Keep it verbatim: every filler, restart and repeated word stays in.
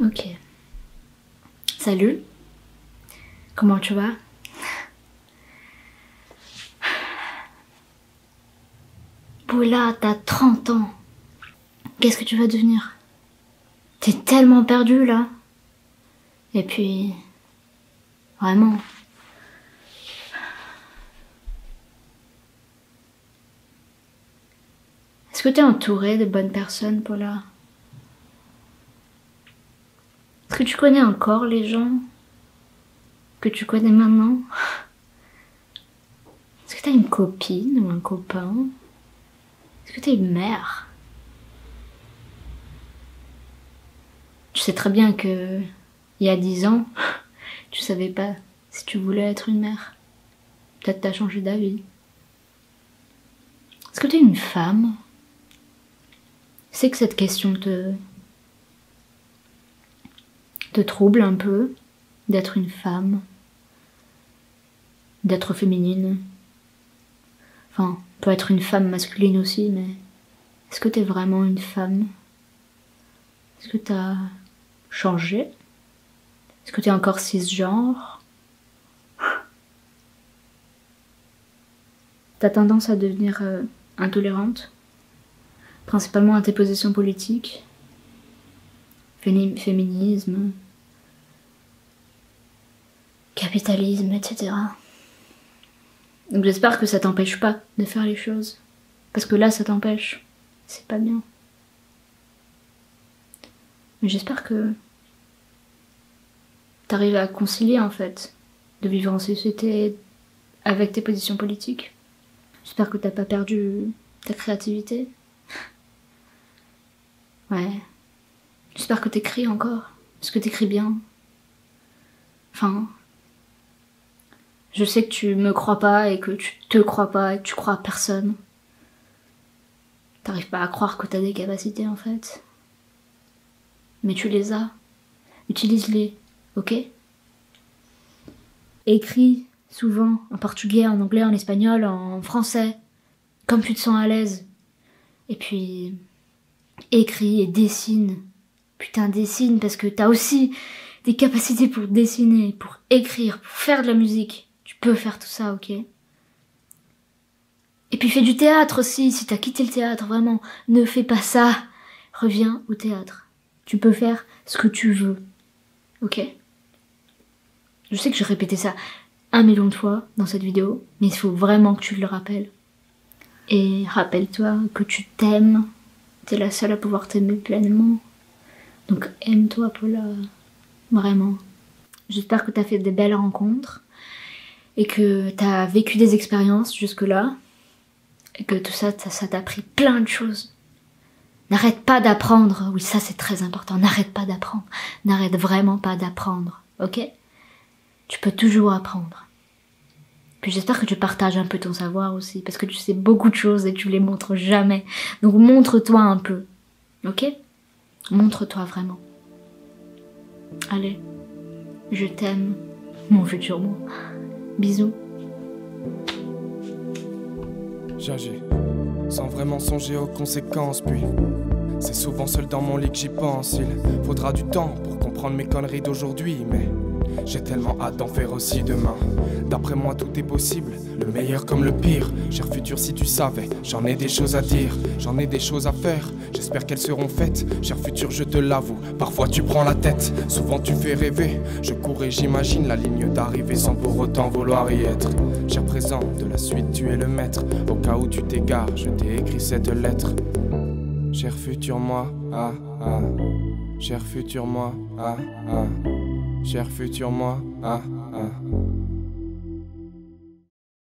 Ok. Salut. Comment tu vas? Paula, t'as trente ans. Qu'est-ce que tu vas devenir? T'es tellement perdue là. Et puis... Vraiment. Est-ce que t'es entourée de bonnes personnes, Paula? Est-ce que tu connais encore les gens que tu connais maintenant? Est-ce que t'as une copine ou un copain? Est-ce que t'as une mère? Tu sais très bien que il y a dix ans, tu savais pas si tu voulais être une mère. Peut-être t'as changé d'avis. Est-ce que t'es une femme? Je sais que cette question te... te trouble un peu, d'être une femme, d'être féminine. Enfin, peut être une femme masculine aussi, mais est-ce que t'es vraiment une femme? Est-ce que t'as changé? Est-ce que t'es encore cisgenre? T'as tendance à devenir euh, intolérante, principalement à tes positions politiques, féminisme, capitalisme, et cetera. Donc j'espère que ça t'empêche pas de faire les choses. Parce que là, ça t'empêche. C'est pas bien. Mais j'espère que t'arrives à concilier, en fait, de vivre en société avec tes positions politiques. J'espère que t'as pas perdu ta créativité. Ouais. J'espère que t'écris encore. Parce que t'écris bien. Enfin... Je sais que tu me crois pas et que tu te crois pas et que tu crois à personne. T'arrives pas à croire que t'as des capacités en fait. Mais tu les as. Utilise-les, ok? Écris souvent en portugais, en anglais, en espagnol, en français. Comme tu te sens à l'aise. Et puis... Écris et dessine. Putain, dessine parce que t'as aussi des capacités pour dessiner, pour écrire, pour faire de la musique. Tu peux faire tout ça, ok? Et puis fais du théâtre aussi, si t'as quitté le théâtre, vraiment, ne fais pas ça. Reviens au théâtre. Tu peux faire ce que tu veux, ok? Je sais que j'ai répété ça un million de fois dans cette vidéo, mais il faut vraiment que tu le rappelles. Et rappelle-toi que tu t'aimes, t'es la seule à pouvoir t'aimer pleinement. Donc aime-toi, Paula, vraiment. J'espère que t'as fait des belles rencontres. Et que t'as vécu des expériences jusque-là, et que tout ça, ça t'a appris plein de choses. N'arrête pas d'apprendre, oui ça c'est très important, n'arrête pas d'apprendre, n'arrête vraiment pas d'apprendre, ok? Tu peux toujours apprendre. Puis j'espère que tu partages un peu ton savoir aussi, parce que tu sais beaucoup de choses et tu les montres jamais. Donc montre-toi un peu, ok? Montre-toi vraiment. Allez, je t'aime, mon futur moi. Bisous. J'agis, sans vraiment songer aux conséquences, puis c'est souvent seul dans mon lit que j'y pense. Il faudra du temps pour comprendre mes conneries d'aujourd'hui, mais j'ai tellement hâte d'en faire aussi demain. D'après moi tout est possible, le meilleur comme le pire. Cher futur, si tu savais, j'en ai des choses à dire, j'en ai des choses à faire, j'espère qu'elles seront faites. Cher futur, je te l'avoue, parfois tu prends la tête, souvent tu fais rêver. Je cours et j'imagine la ligne d'arrivée sans pour autant vouloir y être. Cher présent, de la suite tu es le maître, au cas où tu t'égares, je t'ai écrit cette lettre. Cher futur moi, ah ah, cher futur moi, ah ah, cher futur moi, ah ah.